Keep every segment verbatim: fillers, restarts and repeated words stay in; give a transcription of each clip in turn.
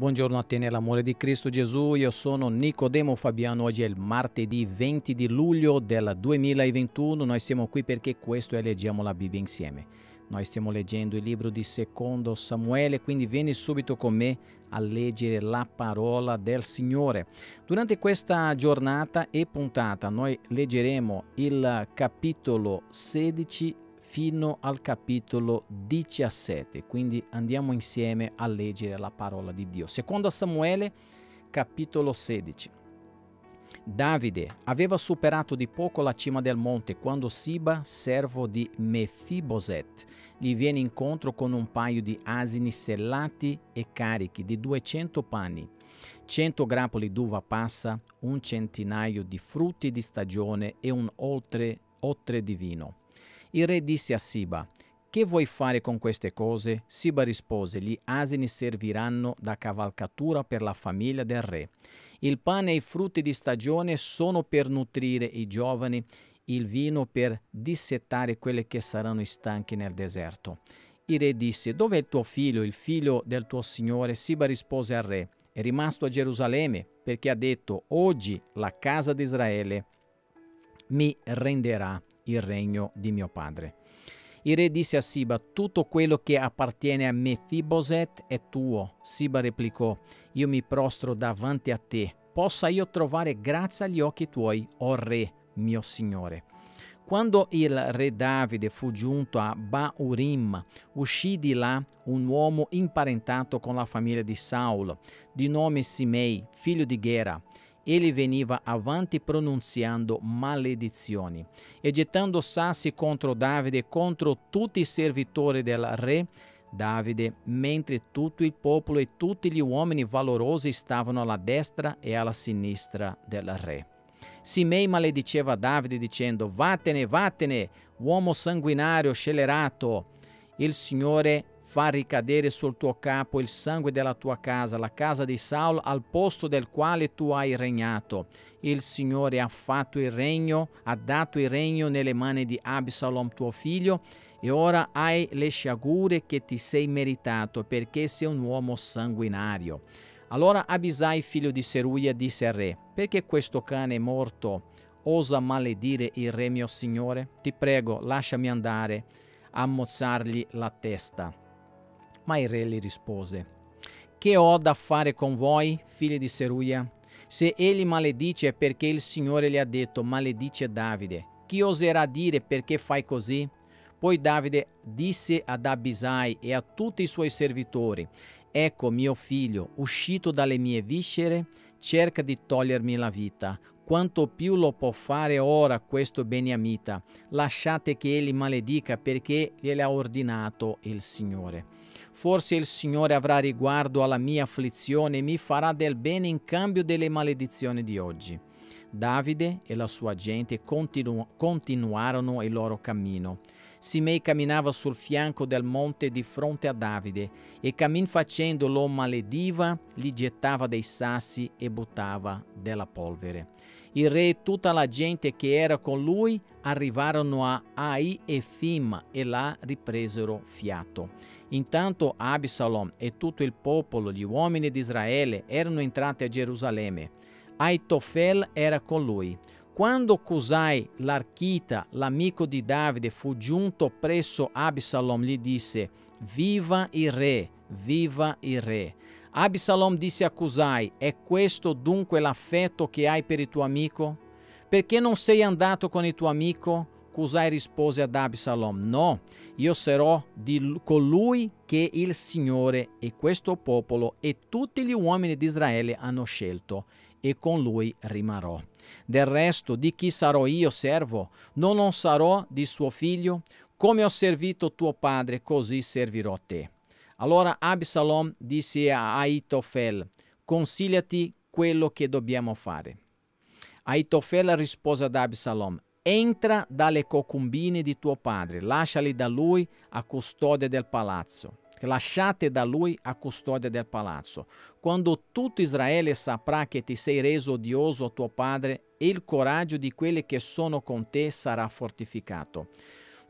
Buongiorno a te nell'amore di Cristo Gesù, io sono Nicodemo Fabiano, oggi è il martedì venti di luglio del duemilaventuno, noi siamo qui perché questo è Leggiamo la Bibbia Insieme. Noi stiamo leggendo il libro di Secondo Samuele, quindi vieni subito con me a leggere la parola del Signore. Durante questa giornata e puntata noi leggeremo il capitolo sedici fino al capitolo diciassette, quindi andiamo insieme a leggere la parola di Dio. Secondo Samuele, capitolo sedici. Davide aveva superato di poco la cima del monte quando Siba, servo di Mefiboset, gli viene incontro con un paio di asini sellati e carichi di duecento panni, cento grappoli d'uva passa, un centinaio di frutti di stagione e un oltre, oltre di vino. Il re disse a Siba: «Che vuoi fare con queste cose?» Siba rispose: «Gli asini serviranno da cavalcatura per la famiglia del re. Il pane e i frutti di stagione sono per nutrire i giovani, il vino per dissettare quelli che saranno stanchi nel deserto». Il re disse: «Dov'è il tuo figlio, il figlio del tuo signore?» Siba rispose al re: «È rimasto a Gerusalemme, perché ha detto: oggi la casa di Israele mi renderà il regno di mio padre». Il re disse a Siba: «Tutto quello che appartiene a Mefiboset è tuo». Siba replicò: «Io mi prostro davanti a te. Possa io trovare grazia agli occhi tuoi, o re, mio signore». Quando il re Davide fu giunto a Baorim, uscì di là un uomo imparentato con la famiglia di Saul, di nome Simei, figlio di Gera. Egli veniva avanti pronunziando maledizioni e gettando sassi contro Davide e contro tutti i servitori del re Davide, mentre tutto il popolo e tutti gli uomini valorosi stavano alla destra e alla sinistra del re. Simei malediceva Davide dicendo: «Vattene, vattene, uomo sanguinario, scellerato, il Signore fa ricadere sul tuo capo il sangue della tua casa, la casa di Saul, al posto del quale tu hai regnato. Il Signore ha fatto il regno, ha dato il regno nelle mani di Absalom tuo figlio, e ora hai le sciagure che ti sei meritato, perché sei un uomo sanguinario». Allora Abisai, figlio di Seruia, disse al re: «Perché questo cane è morto? Osa maledire il re mio signore? Ti prego, lasciami andare a mozzargli la testa». Ma il re gli rispose: «Che ho da fare con voi, figli di Seruia? Se egli maledice è perché il Signore gli ha detto: maledice Davide. Chi oserà dire: perché fai così?» Poi Davide disse ad Abisai e a tutti i suoi servitori: «Ecco mio figlio, uscito dalle mie viscere, cerca di togliermi la vita. Quanto più lo può fare ora questo beniamita? Lasciate che egli maledica, perché gliel'ha ordinato il Signore. Forse il Signore avrà riguardo alla mia afflizione e mi farà del bene in cambio delle maledizioni di oggi». Davide e la sua gente continu- continuarono il loro cammino. Simei camminava sul fianco del monte di fronte a Davide e cammin facendo lo malediva, gli gettava dei sassi e buttava della polvere. Il re e tutta la gente che era con lui arrivarono a Ai-e-fim e là ripresero fiato. Intanto Absalom e tutto il popolo, gli uomini di Israele, erano entrati a Gerusalemme. Ahitofel era con lui. Quando Cusai, l'archita, l'amico di Davide, fu giunto presso Absalom, gli disse: «Viva il re, viva il re!» Absalom disse a Cusai: «È questo dunque l'affetto che hai per il tuo amico? Perché non sei andato con il tuo amico?» Cusai rispose ad Absalom: «No, io sarò di colui che il Signore e questo popolo e tutti gli uomini di Israele hanno scelto, e con lui rimarrò. Del resto, di chi sarò io servo? Non, non sarò di suo figlio? Come ho servito tuo padre, così servirò te». Allora Absalom disse a Ahitofel: «Consigliati quello che dobbiamo fare». Ahitofel rispose ad Absalom: «Entra dalle concumbine di tuo padre, lasciali da lui a custodia del palazzo. Lasciate da lui a custodia del palazzo. Quando tutto Israele saprà che ti sei reso odioso a tuo padre, il coraggio di quelli che sono con te sarà fortificato.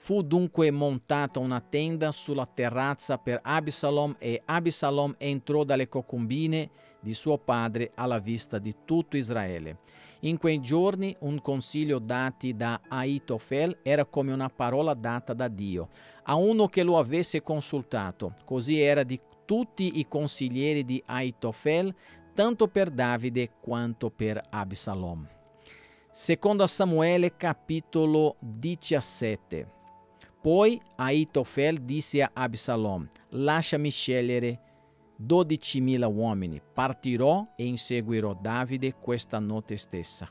Fu dunque montata una tenda sulla terrazza per Absalom, e Absalom entrò dalle concubine di suo padre alla vista di tutto Israele. In quei giorni un consiglio dati da Ahitofel era come una parola data da Dio a uno che lo avesse consultato. Così era di tutti i consiglieri di Ahitofel, tanto per Davide quanto per Absalom. Secondo Samuele capitolo diciassette. Poi Ahitofel disse a Absalom: lasciami scegliere dodicimila uomini, partirò e inseguirò Davide questa notte stessa.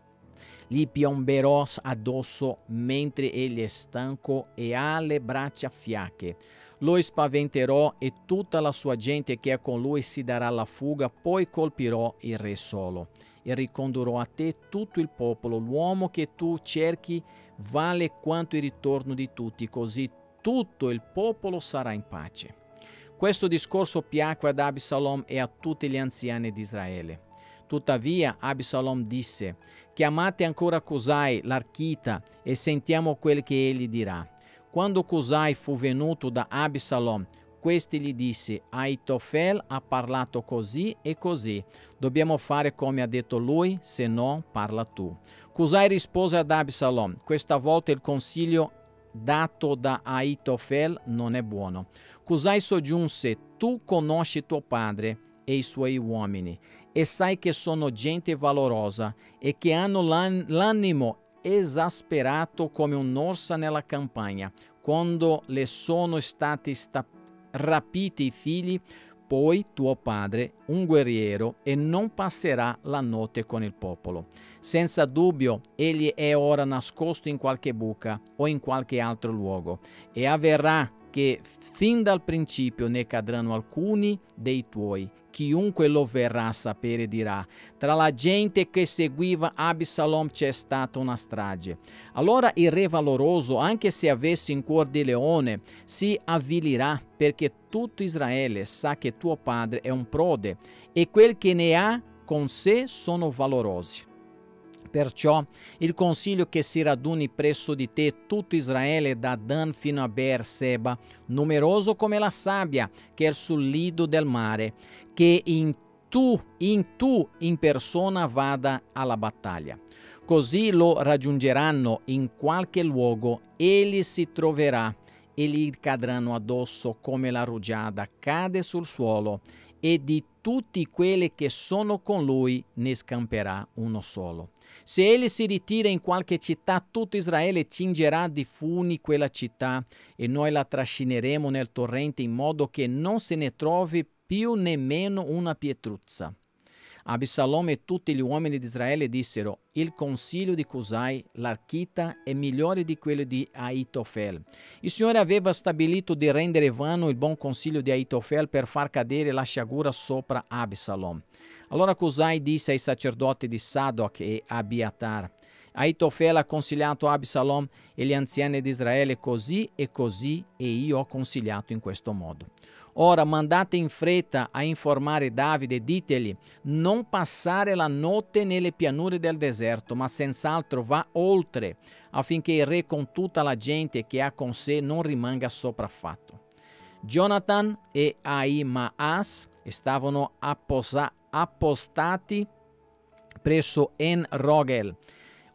Gli piomberò addosso mentre egli è stanco e ha le braccia fiacche. Lo spaventerò e tutta la sua gente che è con lui si darà la fuga, poi colpirò il re solo. E ricondurrò a te tutto il popolo, l'uomo che tu cerchi vale quanto il ritorno di tutti, così tutto il popolo sarà in pace. Questo discorso piacque ad Absalom e a tutti gli anziani di Israele. Tuttavia Absalom disse: chiamate ancora Cusai l'Archita e sentiamo quel che egli dirà. Quando Cusai fu venuto da Absalom, questi gli disse: Ahitofel ha parlato così e così, dobbiamo fare come ha detto lui, se no parla tu. Cusai rispose ad Absalom: questa volta il consiglio dato da Ahitofel non è buono. Cusai soggiunse: tu conosci tuo padre e i suoi uomini e sai che sono gente valorosa e che hanno l'animo esasperato come un'orsa nella campagna. Quando le sono stati rapiti i figli, poi tuo padre, un guerriero, e non passerà la notte con il popolo. Senza dubbio, egli è ora nascosto in qualche buca o in qualche altro luogo, e avverrà che fin dal principio ne cadranno alcuni dei tuoi. Chiunque lo verrà a sapere dirà: tra la gente che seguiva Absalom c'è stata una strage. Allora il re valoroso, anche se avesse in cuor di leone, si avvilirà, perché tutto Israele sa che tuo padre è un prode e quel che ne ha con sé sono valorosi. Perciò il consiglio che si raduni presso di te tutto Israele, da Dan fino a Beer-Seba, numeroso come la sabbia che è sul lido del mare, che in tu, in tu in persona vada alla battaglia. Così lo raggiungeranno in qualche luogo, egli si troverà e gli cadranno addosso come la rugiada cade sul suolo, e di tutti quelli che sono con lui ne scamperà uno solo. Se egli si ritira in qualche città, tutto Israele cingerà di funi quella città, e noi la trascineremo nel torrente, in modo che non se ne trovi più nemmeno una pietruzza. Absalom e tutti gli uomini di Israele dissero: il consiglio di Cusai l'Archita è migliore di quello di Ahitofel. Il Signore aveva stabilito di rendere vano il buon consiglio di Ahitofel per far cadere la sciagura sopra Absalom. Allora Cusai disse ai sacerdoti di Sadoc e Abiatar: Ahitofel ha consigliato Absalom e gli anziani di Israele così e così, e io ho consigliato in questo modo. Ora mandate in fretta a informare Davide e ditegli: non passare la notte nelle pianure del deserto, ma senz'altro va oltre, affinché il re con tutta la gente che ha con sé non rimanga sopraffatto. Gionatan e Aimaas stavano apposa, appostati presso Enrogel.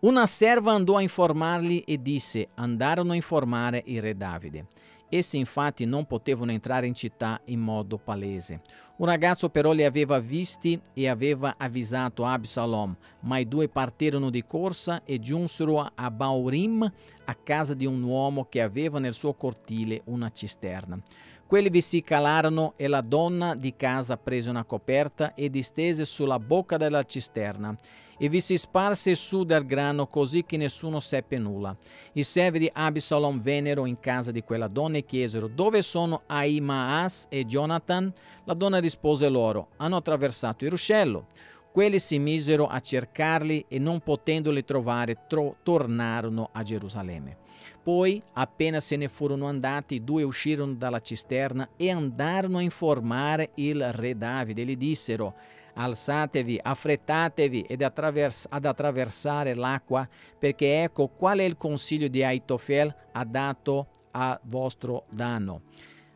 Una serva andò a informarli e disse: andarono a informare il re Davide. Essi infatti non potevano entrare in città in modo palese. Un ragazzo però li aveva visti e aveva avvisato Absalom, ma i due partirono di corsa e giunsero a Baorim, a casa di un uomo che aveva nel suo cortile una cisterna. Quelli vi si calarono e la donna di casa prese una coperta e distese sulla bocca della cisterna, e vi si sparse su del grano, così che nessuno seppe nulla. I servi di Absalom vennero in casa di quella donna e chiesero: dove sono Aimaas e Gionatan? La donna rispose loro: hanno attraversato il ruscello. Quelli si misero a cercarli e, non potendoli trovare, tro tornarono a Gerusalemme. Poi, appena se ne furono andati, i due uscirono dalla cisterna e andarono a informare il re Davide. Gli dissero: alzatevi, affrettatevi ed attravers ad attraversare l'acqua, perché ecco qual è il consiglio di Ahitofel ha dato a vostro danno.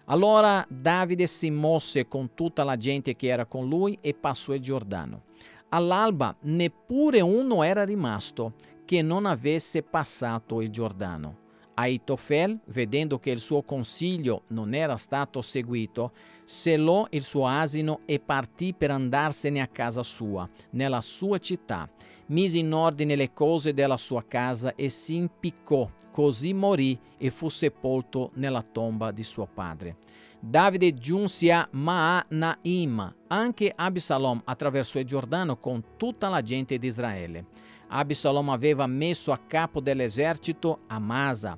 Allora Davide si mosse con tutta la gente che era con lui e passò il Giordano. All'alba neppure uno era rimasto che non avesse passato il Giordano. Ahitofel, vedendo che il suo consiglio non era stato seguito, sellò il suo asino e partì per andarsene a casa sua, nella sua città. Mise in ordine le cose della sua casa e si impiccò, così morì e fu sepolto nella tomba di suo padre. Davide giunse a Maanaim. Anche Absalom attraversò il Giordano con tutta la gente di Israele. Absalom aveva messo a capo dell'esercito Amasa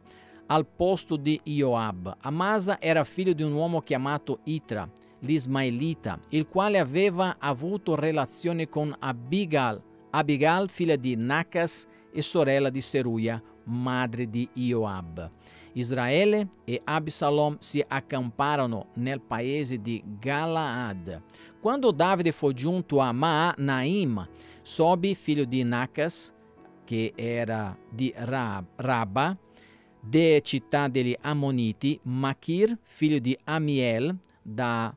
al posto di Ioab. Amasa era figlio di un uomo chiamato Itra, l'Ismaelita, il quale aveva avuto relazione con Abigal, Abigal figlia di Nacas e sorella di Seruia, madre di Ioab. Israele e Absalom si accamparono nel paese di Galaad. Quando Davide fu giunto a Maanaim, Sobi, figlio di Nacas, che era di Rabba, de città degli Ammoniti, Machir, figlio di Amiel, da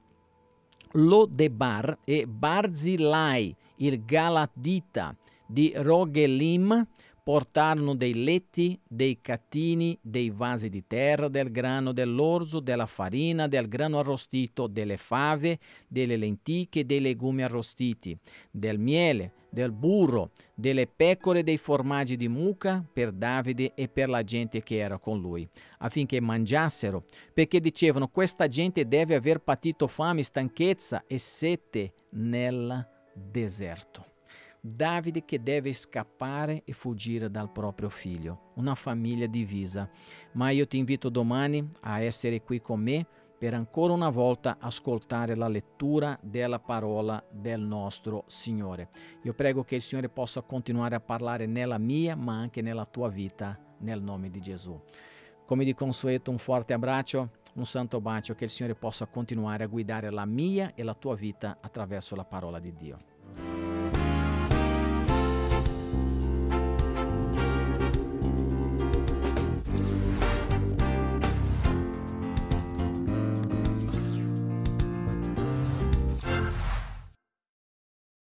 Lodebar, e Barzillai, il Galadita, di Rogelim, portarono dei letti, dei catini, dei vasi di terra, del grano, dell'orzo, della farina, del grano arrostito, delle fave, delle lenticchie, dei legumi arrostiti, del miele, del burro, delle pecore, dei formaggi di mucca per Davide e per la gente che era con lui, affinché mangiassero, perché dicevano: questa gente deve aver patito fame, stanchezza e sete nel deserto. Davide che deve scappare e fuggire dal proprio figlio, una famiglia divisa. Ma io ti invito domani a essere qui con me per ancora una volta ascoltare la lettura della parola del nostro Signore. Io prego che il Signore possa continuare a parlare nella mia ma anche nella tua vita, nel nome di Gesù. Come di consueto, un forte abbraccio, un santo bacio, che il Signore possa continuare a guidare la mia e la tua vita attraverso la parola di Dio.